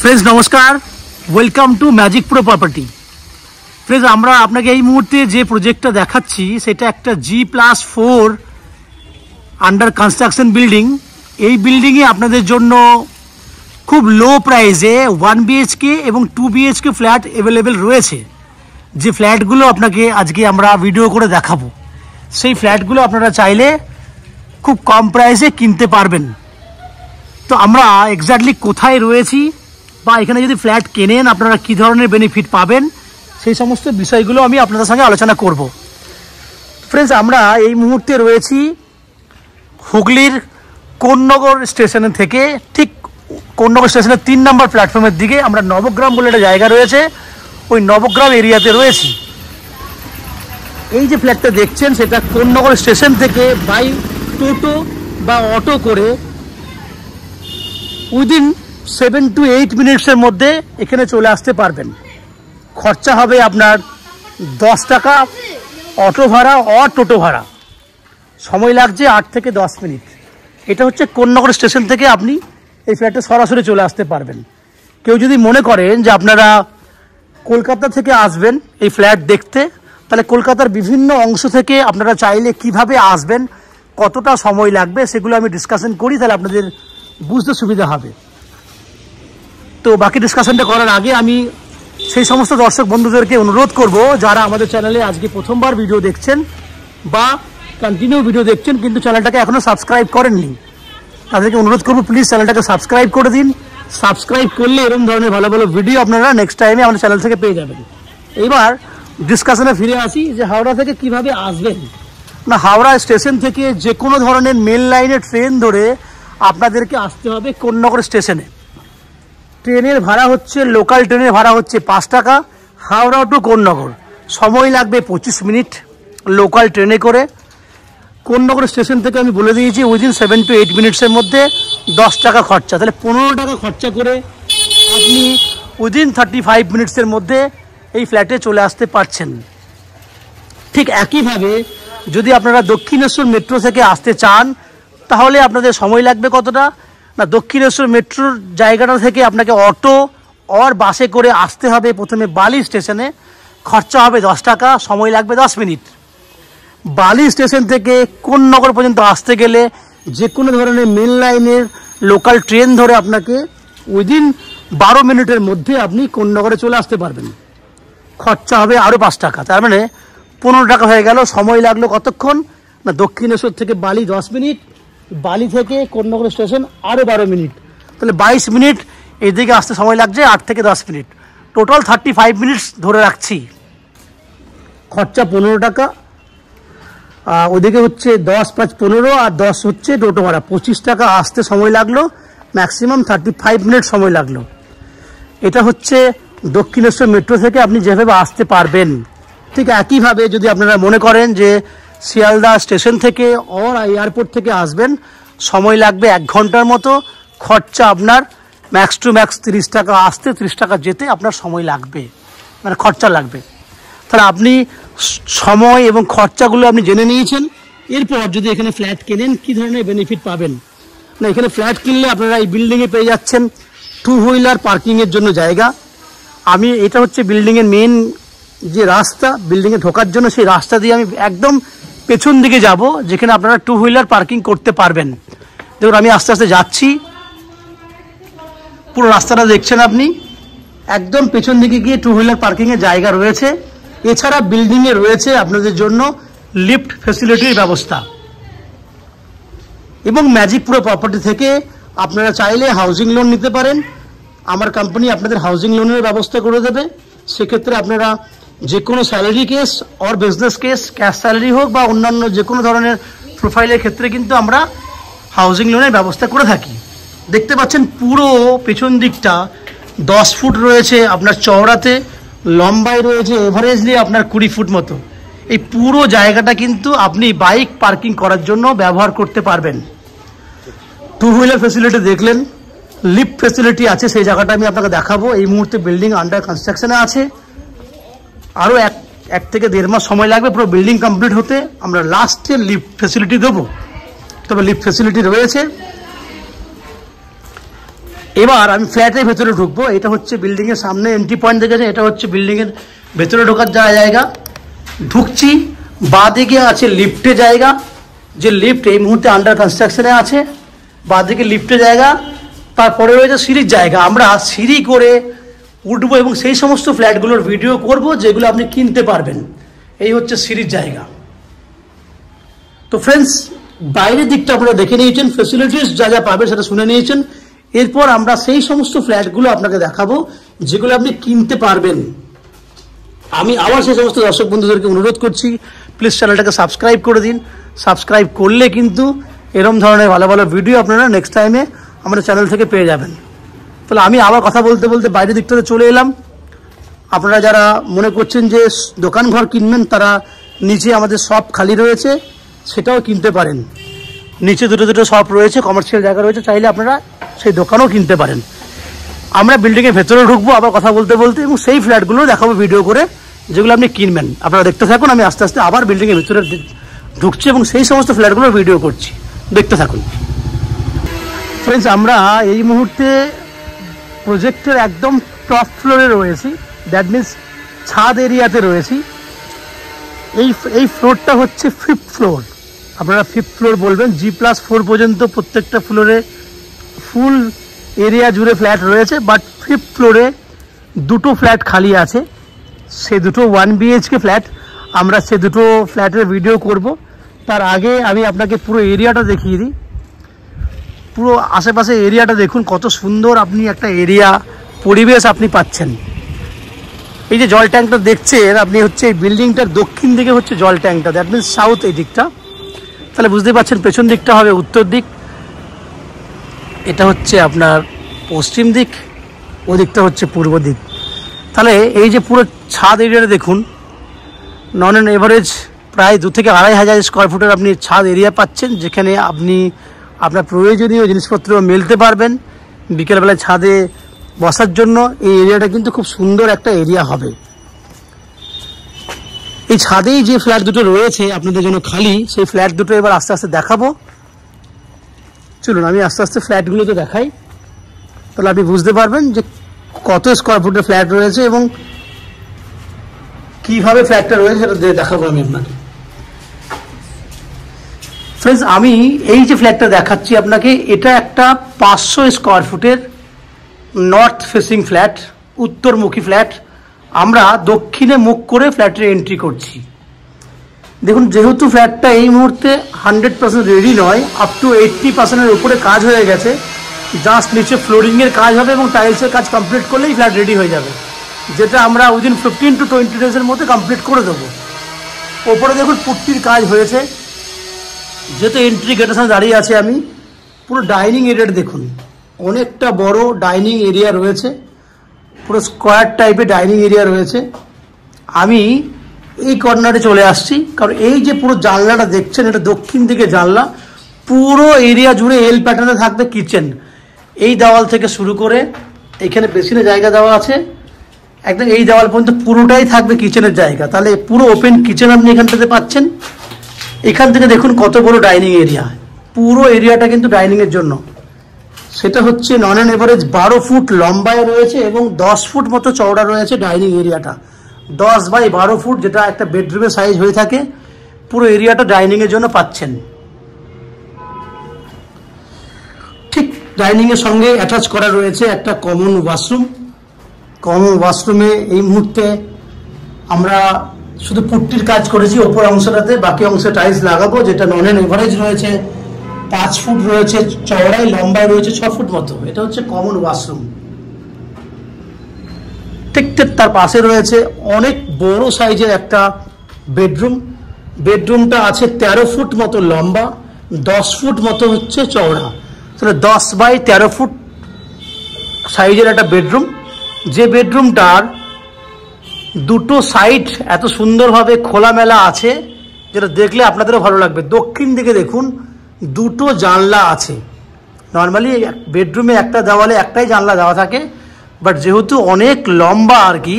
Friends নমস্কার, welcome to magic pro property. Friends আমরা আপনাকে এই মুহূর্তে যে প্রজেক্টটা দেখাচ্ছি সেটা একটা G+4 আন্ডার কনস্ট্রাকশন বিল্ডিং। এই বিল্ডিংয়ে আপনাদের জন্য খুব লো প্রাইসে 1 BHK এবং 2 BHK ফ্ল্যাট অ্যাভেলেবেল রয়েছে। যে ফ্ল্যাটগুলো আপনাকে আজকে আমরা ভিডিও করে দেখাবো সেই ফ্ল্যাটগুলো আপনারা চাইলে খুব কম প্রাইসে কিনতে পারবেন। তো আমরা এক্স্যাক্টলি কোথায় রয়েছি বা এখানে যদি ফ্ল্যাট কেনেন আপনারা কী ধরনের বেনিফিট পাবেন সেই সমস্ত বিষয়গুলো আমি আপনাদের সঙ্গে আলোচনা করব। ফ্রেন্ডস আমরা এই মুহূর্তে রয়েছি হুগলির কোন্নগর স্টেশন থেকে, ঠিক কোন্নগর স্টেশনের 3 নম্বর প্ল্যাটফর্মের দিকে আমরা নবগ্রাম বলে একটা জায়গা রয়েছে, ওই নবগ্রাম এরিয়াতে রয়েছি। এই যে ফ্ল্যাটটা দেখছেন সেটা কোন্নগর স্টেশন থেকে বাই টোটো বা অটো করে উইদিন 7 to 8 মিনিটসের মধ্যে এখানে চলে আসতে পারবেন। খরচা হবে আপনার 10 টাকা অটো ভাড়া অর টোটো ভাড়া, সময় লাগছে 8 থেকে 10 মিনিট। এটা হচ্ছে কোন্নগর স্টেশন থেকে আপনি এই ফ্ল্যাটে সরাসরি চলে আসতে পারবেন। কেউ যদি মনে করেন যে আপনারা কলকাতা থেকে আসবেন এই ফ্ল্যাট দেখতে, তাহলে কলকাতার বিভিন্ন অংশ থেকে আপনারা চাইলে কিভাবে আসবেন, কতটা সময় লাগবে সেগুলো আমি ডিসকাশন করি, তাহলে আপনাদের বুঝতে সুবিধা হবে। তো বাকি ডিসকাশনটা করার আগে আমি সেই সমস্ত দর্শক বন্ধুদেরকে অনুরোধ করব যারা আমাদের চ্যানেলে আজকে প্রথমবার ভিডিও দেখছেন বা কন্টিনিউ ভিডিও দেখছেন কিন্তু চ্যানেলটাকে এখনও সাবস্ক্রাইব করেননি, তাদেরকে অনুরোধ করব প্লিজ চ্যানেলটাকে সাবস্ক্রাইব করে দিন। সাবস্ক্রাইব করলে এরকম ধরনের ভালো ভালো ভিডিও আপনারা নেক্সট টাইমে আমাদের চ্যানেল থেকে পেয়ে যাবেন। এবার ডিসকাশনে ফিরে আসি যে হাওড়া থেকে কিভাবে আসবেন। না, হাওড়া স্টেশন থেকে যে কোনো ধরনের মেল লাইনে ট্রেন ধরে আপনাদেরকে আসতে হবে কোন্নগর স্টেশনে। ট্রেনের ভাড়া হচ্ছে, লোকাল ট্রেনের ভাড়া হচ্ছে 5 টাকা হাওড়া টু কোন্নগর, সময় লাগবে 25 মিনিট লোকাল ট্রেনে করে। কোন্নগর স্টেশন থেকে আমি বলে দিয়েছি উইদিন 7 to 8 মিনিটসের মধ্যে 10 টাকা খরচা, তাহলে 15 টাকা খরচা করে আপনি উইদিন 35 মিনিটসের মধ্যে এই ফ্ল্যাটে চলে আসতে পারছেন। ঠিক একইভাবে যদি আপনারা দক্ষিণেশ্বর মেট্রো থেকে আসতে চান তাহলে আপনাদের সময় লাগবে কতটা, না দক্ষিণেশ্বর মেট্রোর জায়গাটা থেকে আপনাকে অটো অর বাসে করে আসতে হবে প্রথমে বালি স্টেশনে, খরচা হবে 10 টাকা, সময় লাগবে 10 মিনিট। বালি স্টেশন থেকে কোন্নগর পর্যন্ত আসতে গেলে যে কোনো ধরনের মেন লাইনের লোকাল ট্রেন ধরে আপনাকে উইদিন 12 মিনিটের মধ্যে আপনি কোন্নগরে চলে আসতে পারবেন, খরচা হবে আরও 5 টাকা, তার মানে 15 টাকা হয়ে গেল। সময় লাগলো কতক্ষণ, না দক্ষিণেশ্বর থেকে বালি 10 মিনিট, বালি থেকে কোন্নগর স্টেশন আরও 12 মিনিট, তাহলে 22 মিনিট এদিকে আসতে সময় লাগছে, 8 থেকে 10 মিনিট, টোটাল 35 মিনিটস ধরে রাখছি, খরচা 15 টাকা। ওদিকে হচ্ছে 10 × 5 = 15 আর 10 হচ্ছে টোটো ভাড়া, 25 টাকা আসতে সময় লাগলো, ম্যাক্সিমাম 35 মিনিট সময় লাগলো। এটা হচ্ছে দক্ষিণেশ্বর মেট্রো থেকে আপনি যেভাবে আসতে পারবেন। ঠিক একইভাবে যদি আপনারা মনে করেন যে শিয়ালদা স্টেশন থেকে অর এয়ারপোর্ট থেকে আসবেন, সময় লাগবে 1 ঘন্টার মতো, খরচা আপনার ম্যাক্স টু ম্যাক্স 30 টাকা আসতে, 30 টাকা যেতে আপনার সময় লাগবে, মানে খরচা লাগবে। তাহলে আপনি সময় এবং খরচাগুলো আপনি জেনে নিয়েছেন। এরপর যদি এখানে ফ্ল্যাট কেনেন কী ধরনের বেনিফিট পাবেন, না এখানে ফ্ল্যাট কিনলে আপনারা এই বিল্ডিংয়ে পেয়ে যাচ্ছেন 2-হুইলার পার্কিংয়ের জন্য জায়গা। আমি এটা হচ্ছে বিল্ডিংয়ের মেন যে রাস্তা, বিল্ডিংয়ে ঢোকার জন্য সেই রাস্তা দিয়ে আমি একদম পেছন দিকে যাব, যেখানে আপনারা 2-হুইলার পার্কিং করতে পারবেন। দেখুন আমি আস্তে আস্তে যাচ্ছি, পুরো রাস্তাটা দেখছেন আপনি, একদম পেছন দিকে গিয়ে 2-হুইলার পার্কিংয়ের জায়গা রয়েছে। এছাড়া বিল্ডিংয়ে রয়েছে আপনাদের জন্য লিফট ফ্যাসিলিটির ব্যবস্থা। এবং ম্যাজিক প্রো প্রপার্টি থেকে আপনারা চাইলে হাউজিং লোন নিতে পারেন, আমার কোম্পানি আপনাদের হাউজিং লোনের ব্যবস্থা করে দেবে। সেক্ষেত্রে আপনারা যে কোনো salary case or business case, cash salary হোক বা অন্যান্য যে কোনো ধরনের প্রোফাইলের ক্ষেত্রে কিন্তু আমরা হাউজিং লোনের ব্যবস্থা করে থাকি। দেখতে পাচ্ছেন পুরো পেছন দিকটা 10 ফুট রয়েছে আপনার চওড়াতে, লম্বায় রয়েছে এভারেজলি আপনার 20 ফুট মতো। এই পুরো জায়গাটা কিন্তু আপনি বাইক পার্কিং করার জন্য ব্যবহার করতে পারবেন। 2-হুইলার ফ্যাসিলিটি দেখলেন, লিফট ফ্যাসিলিটি আছে, সেই জায়গাটা আমি আপনাকে দেখাবো। এই মুহূর্তে বিল্ডিং আন্ডার কনস্ট্রাকশানে আছে, আরও 1 থেকে দেড় মাস সময় লাগবে পুরো বিল্ডিং কমপ্লিট হতে, আমরা লাস্টে লিফট ফ্যাসিলিটি দেবো, তবে লিফট ফ্যাসিলিটি রয়েছে। এবার আমি ফ্ল্যাটের ভেতরে ঢুকবো। এটা হচ্ছে বিল্ডিংয়ের সামনে এন্ট্রি পয়েন্ট দেখেছে, এটা হচ্ছে বিল্ডিংয়ের ভেতরে ঢোকার যা জায়গা। ঢুকছি, বাঁদিকে আছে লিফটে জায়গা, যে লিফট এই মুহূর্তে আন্ডার কনস্ট্রাকশনে আছে। বাঁদিকে লিফটে জায়গা, তারপরে রয়েছে সিঁড়ির জায়গা। আমরা সিঁড়ি করে উঠবো এবং সেই সমস্ত ফ্ল্যাটগুলোর ভিডিও করব যেগুলো আপনি কিনতে পারবেন। এই হচ্ছে সিঁড়ির জায়গা। তো ফ্রেন্ডস, বাইরের দিকটা আপনারা দেখে নিয়েছেন, ফেসিলিটিস যা যা পাবেন সেটা শুনে নিয়েছেন। এরপর আমরা সেই সমস্ত ফ্ল্যাটগুলো আপনাকে দেখাবো যেগুলো আপনি কিনতে পারবেন। আমি আবার সেই সমস্ত দর্শক বন্ধুদেরকে অনুরোধ করছি, প্লিজ চ্যানেলটাকে সাবস্ক্রাইব করে দিন। সাবস্ক্রাইব করলে কিন্তু এরকম ধরনের ভালো ভালো ভিডিও আপনারা নেক্সট টাইমে আমাদের চ্যানেল থেকে পেয়ে যাবেন। তাহলে আমি আবার কথা বলতে বলতে বাইরের দিকটাতে চলে এলাম। আপনারা যারা মনে করছেন যে দোকান ঘর কিনবেন, তারা নিচে আমাদের শপ খালি রয়েছে, সেটাও কিনতে পারেন। নিচে দুটো দুটো শপ রয়েছে, কমার্শিয়াল জায়গা রয়েছে, চাইলে আপনারা সেই দোকানও কিনতে পারেন। আমরা বিল্ডিংয়ের ভেতরে ঢুকবো আবার কথা বলতে বলতে, এবং সেই ফ্ল্যাটগুলো দেখাবো ভিডিও করে যেগুলো আপনি কিনবেন। আপনারা দেখতে থাকুন, আমি আস্তে আস্তে আবার বিল্ডিংয়ের ভেতরে ঢুকছি এবং সেই সমস্ত ফ্ল্যাটগুলোর ভিডিও করছি, দেখতে থাকুন। ফ্রেন্ডস, আমরা এই মুহূর্তে প্রজেক্টের একদম টপ ফ্লোরে রয়েছি, দ্যাট মিনস ছাদ এরিয়াতে রয়েছি। এই ফ্লোরটা হচ্ছে 5th ফ্লোর, আপনারা 5th ফ্লোর বলবেন। G+4 পর্যন্ত প্রত্যেকটা ফ্লোরে ফুল এরিয়া জুড়ে ফ্ল্যাট রয়েছে, বাট 5th ফ্লোরে দুটো ফ্ল্যাট খালি আছে। সে দুটো 1 BHK ফ্ল্যাট, আমরা সে দুটো ফ্ল্যাটের ভিডিও করব। তার আগে আমি আপনাকে পুরো এরিয়াটা দেখিয়ে দিই। পুরো আশেপাশে এরিয়াটা দেখুন কত সুন্দর, আপনি একটা এরিয়া পরিবেশ আপনি পাচ্ছেন। এই যে জল ট্যাঙ্কটা দেখছেন আপনি, হচ্ছে এই বিল্ডিংটার দক্ষিণ দিকে হচ্ছে জল ট্যাঙ্কটা, দ্যাট মিনস সাউথ এই দিকটা। তাহলে বুঝতে পারছেন পেছন দিকটা হবে উত্তর দিক, এটা হচ্ছে আপনার পশ্চিম দিক, ও দিকটা হচ্ছে পূর্ব দিক। তাহলে এই যে পুরো ছাদ এরিয়াটা দেখুন, নন অ্যান এভারেজ প্রায় 2 থেকে 2500 স্কোয়ার ফুটের আপনি ছাদ এরিয়া পাচ্ছেন, যেখানে আপনি আপনার প্রয়োজনীয় জিনিসপত্র মেলতে পারবেন। বিকেলবেলায় ছাদে বসার জন্য এই এরিয়াটা কিন্তু খুব সুন্দর একটা এরিয়া হবে। এই ছাদেই যে ফ্ল্যাট দুটো রয়েছে আপনাদের জন্য খালি, সেই ফ্ল্যাট দুটো এবার আস্তে আস্তে দেখাবো। চলুন আমি আস্তে আস্তে ফ্ল্যাটগুলোতে দেখাই, তাহলে আপনি বুঝতে পারবেন যে কত স্কোয়ার ফুটের ফ্ল্যাট রয়েছে এবং কীভাবে ফ্ল্যাটটা রয়েছে সেটা দেখাবো আমি আপনাকে। ফ্রেন্ডস, আমি এই যে ফ্ল্যাটটা দেখাচ্ছি আপনাকে, এটা একটা 500 স্কোয়ার ফুটের নর্থ ফেসিং ফ্ল্যাট, উত্তরমুখী ফ্ল্যাট। আমরা দক্ষিণে মুখ করে ফ্ল্যাটে এন্ট্রি করছি। দেখুন, যেহেতু ফ্ল্যাটটা এই মুহূর্তে 100% রেডি নয়, আপ টু 80%-এর উপরে কাজ হয়ে গেছে। জাস্ট নিচে ফ্লোরিংয়ের কাজ হবে এবং টাইলসের কাজ কমপ্লিট করলেই ফ্ল্যাট রেডি হয়ে যাবে, যেটা আমরা উইদিন 15 to 20 days-এর মধ্যে কমপ্লিট করে দেবো। ওপরে দেখুন পুট্টির কাজ হয়েছে, যেহেতু এন্ট্রি গেটের সামনে দাঁড়িয়ে আছে আমি। পুরো ডাইনিং এরিয়াটা দেখুন, অনেকটা বড় ডাইনিং এরিয়া রয়েছে, পুরো স্কোয়ার টাইপের ডাইনিং এরিয়া রয়েছে। আমি এই কর্নারে চলে আসছি, কারণ এই যে পুরো জানলাটা দেখছেন এটা দক্ষিণ দিকে জানলা। পুরো এরিয়া জুড়ে এল প্যাটার্নে থাকবে কিচেন, এই দেওয়াল থেকে শুরু করে এখানে বেসিনে জায়গা দেওয়া আছে, একদম এই দেওয়াল পর্যন্ত পুরোটাই থাকবে কিচেনের জায়গা। তাহলে পুরো ওপেন কিচেন আপনি এখানটাতে পাচ্ছেন। এখান থেকে দেখুন কত বড় ডাইনিং এরিয়া, পুরো এরিয়াটা কিন্তু ডাইনিংয়ের জন্য। সেটা হচ্ছে নন অ্যান এভারেজ 12 ফুট লম্বায় রয়েছে এবং 10 ফুট মতো চওড়া রয়েছে ডাইনিং এরিয়াটা, 10 বাই 12 ফুট, যেটা একটা বেডরুমের সাইজ হয়ে থাকে। পুরো এরিয়াটা ডাইনিংয়ের জন্য পাচ্ছেন। ঠিক ডাইনিংয়ের সঙ্গে অ্যাটাচ করা রয়েছে একটা কমন ওয়াশরুম। কমন ওয়াশরুমে এই মুহূর্তে আমরা শুধু পুট্টির কাজ করেছি ওপর অংশটাতে, বাকি অংশে টাইলস লাগাবো, যেটা নন অ্যান এভারেজ রয়েছে 5 ফুট রয়েছে চওড়ায়, লম্বায় রয়েছে 6 ফুট মতো। এটা হচ্ছে কমন ওয়াশরুম। ঠিক তার পাশে রয়েছে অনেক বড় সাইজের একটা বেডরুম। বেডরুমটা আছে 13 ফুট মতো লম্বা, 10 ফুট মতো হচ্ছে চওড়া। তাহলে 10 বাই 13 ফুট সাইজের একটা বেডরুম, যে বেডরুমটার দুটো সাইড এত সুন্দরভাবে খোলামেলা আছে যেটা দেখলে আপনাদেরও ভালো লাগবে। দক্ষিণ দিকে দেখুন দুটো জানলা আছে। নর্মালি বেডরুমে একটা দেওয়ালে একটাই জানলা দেওয়া থাকে, বাট যেহেতু অনেক লম্বা আর কি,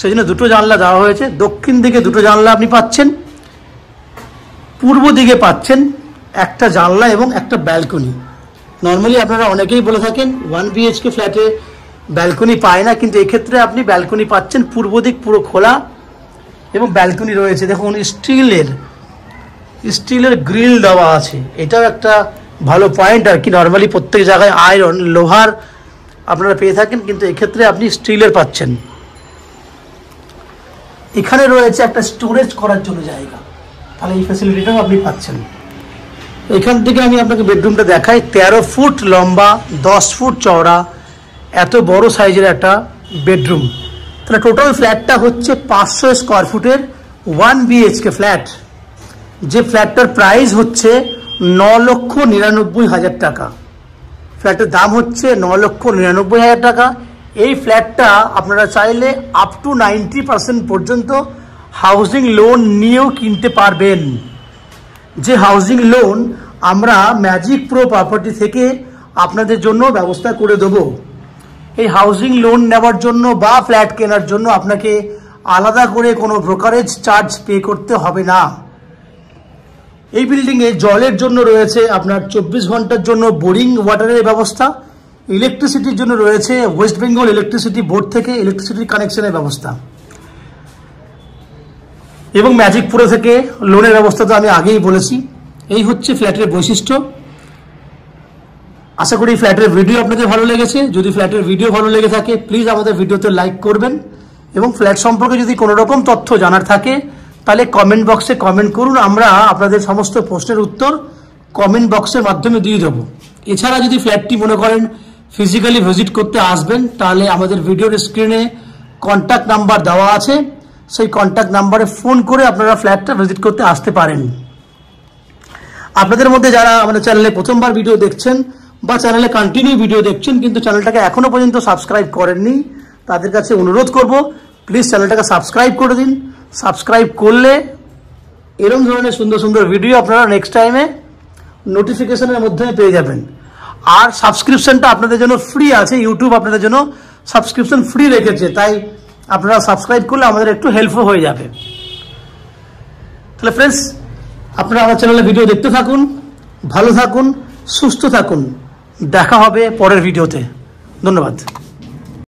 সেই জন্য দুটো জানলা দেওয়া হয়েছে। দক্ষিণ দিকে দুটো জানলা আপনি পাচ্ছেন, পূর্ব দিকে পাচ্ছেন একটা জানলা এবং একটা ব্যালকনি। নর্মালি আপনারা অনেকেই বলে থাকেন 1 BHK ফ্ল্যাটে ব্যালকনি পায় না, কিন্তু এক্ষেত্রে আপনি ব্যালকনি পাচ্ছেন। পূর্ব দিক পুরো খোলা এবং ব্যালকনি রয়েছে। দেখুন স্টিলের গ্রিল দেওয়া আছে, এটাও একটা ভালো পয়েন্ট আর কি। নর্মালি প্রত্যেক জায়গায় আয়রন লোহার আপনারা পেয়ে থাকেন, কিন্তু এক্ষেত্রে আপনি স্টিলের পাচ্ছেন। এখানে রয়েছে একটা স্টোরেজ করার জন্য জায়গা, তাহলে এই ফ্যাসিলিটিটাও আপনি পাচ্ছেন। এখান থেকে আমি আপনাকে বেডরুমটা দেখাই। 13 ফুট লম্বা, 10 ফুট চওড়া, এত বড় সাইজের একটা বেডরুম। তাহলে টোটাল ফ্ল্যাটটা হচ্ছে 500 স্কোয়ার ফুটের 1 BHK ফ্ল্যাট, যে ফ্ল্যাটটার প্রাইস হচ্ছে 9,99,000 টাকা। ফ্ল্যাটের দাম হচ্ছে 9,99,000 টাকা। এই ফ্ল্যাটটা আপনারা চাইলে আপ টু 90% পর্যন্ত হাউজিং লোন নিয়েও কিনতে পারবেন। যে হাউজিং লোন আমরা ম্যাজিক প্রো প্রপার্টি থেকে আপনাদের জন্য ব্যবস্থা করে দেবো। এই হাউজিং লোন নেওয়ার জন্য বা ফ্ল্যাট কেনার জন্য আপনাকে আলাদা করে কোনো ব্রোকারেজ চার্জ পে করতে হবে না। এই বিল্ডিংয়ে জলের জন্য রয়েছে আপনার 24 ঘন্টার জন্য বোরিং ওয়াটারের ব্যবস্থা। ইলেকট্রিসিটির জন্য রয়েছে ওয়েস্ট বেঙ্গল ইলেকট্রিসিটি বোর্ড থেকে ইলেকট্রিসিটির কানেকশনের ব্যবস্থা। এবং ম্যাজিক প্রো থেকে লোনের ব্যবস্থা তো আমি আগেই বলেছি। এই হচ্ছে ফ্ল্যাটের বৈশিষ্ট্য। আশা করি ফ্ল্যাটের ভিডিও আপনাদের ভালো লেগেছে। যদি ফ্ল্যাটের ভিডিও ভালো লেগে থাকে প্লিজ আমাদের ভিডিওতে লাইক করবেন, এবং ফ্ল্যাট সম্পর্কে যদি কোনো রকম তথ্য জানার থাকে তাহলে কমেন্ট বক্সে কমেন্ট করুন। আমরা আপনাদের সমস্ত প্রশ্নের উত্তর কমেন্ট বক্সের মাধ্যমে দিয়ে দেবো। এছাড়া যদি ফ্ল্যাটটি মনে করেন ফিজিক্যালি ভিজিট করতে আসবেন, তাহলে আমাদের ভিডিওর স্ক্রিনে কন্ট্যাক্ট নাম্বার দেওয়া আছে, সেই কন্ট্যাক্ট নাম্বারে ফোন করে আপনারা ফ্ল্যাটটা ভিজিট করতে আসতে পারেন। আপনাদের মধ্যে যারা আমাদের চ্যানেলে প্রথমবার ভিডিও দেখছেন বা চ্যানেলে কন্টিনিউ ভিডিও দেখছেন কিন্তু চ্যানেলটাকে এখনও পর্যন্ত সাবস্ক্রাইব করেননি, তাদের কাছে অনুরোধ করব প্লিজ চ্যানেলটাকে সাবস্ক্রাইব করে দিন। সাবস্ক্রাইব করলে এরকম ধরনের সুন্দর সুন্দর ভিডিও আপনারা নেক্সট টাইমে নোটিফিকেশনের মাধ্যমে পেয়ে যাবেন। আর সাবস্ক্রিপশনটা আপনাদের জন্য ফ্রি আছে, ইউটিউব আপনাদের জন্য সাবস্ক্রিপশন ফ্রি রেখেছে, তাই আপনারা সাবস্ক্রাইব করলে আমাদের একটু হেল্পফুল হয়ে যাবে। তাহলে ফ্রেন্ডস, আপনারা আমার চ্যানেলে ভিডিও দেখতে থাকুন, ভালো থাকুন, সুস্থ থাকুন। দেখা হবে পরের ভিডিওতে। ধন্যবাদ।